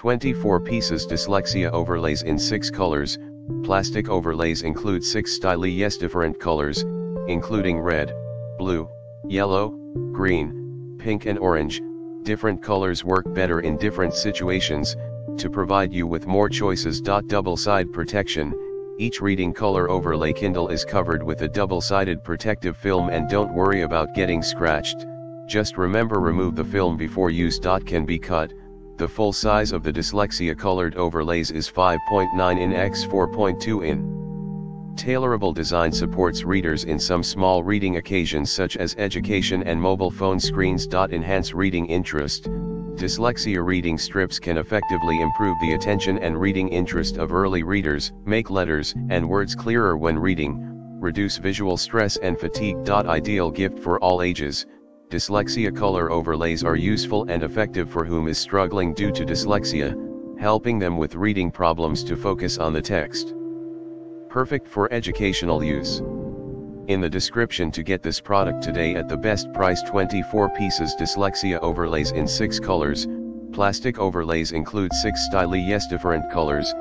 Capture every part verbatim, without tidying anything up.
twenty-four pieces dyslexia overlays in six colors. Plastic overlays include six styli yes different colors, including red, blue, yellow, green, pink and orange. Different colors work better in different situations, to provide you with more choices. Double side protection. Each reading color overlay Kindle is covered with a double-sided protective film, and don't worry about getting scratched. Just remember, remove the film before use. Can be cut. The full size of the dyslexia colored overlays is five point nine inches by four point two inches. Tailorable design supports readers in some small reading occasions such as education and mobile phone screens. Enhance reading interest. Dyslexia reading strips can effectively improve the attention and reading interest of early readers, make letters and words clearer when reading, reduce visual stress and fatigue. Ideal gift for all ages. Dyslexia color overlays are useful and effective for whom is struggling due to dyslexia, helping them with reading problems to focus on the text. Perfect for educational use. In the description to get this product today at the best price. twenty-four pieces dyslexia overlays in six colors. Plastic overlays include six styli yes different colors,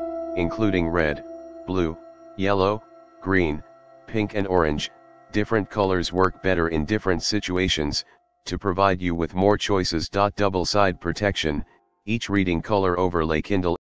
including red, blue, yellow, green, pink and orange. Different colors work better in different situations, to provide you with more choices. Double side protection. Each reading color overlay Kindle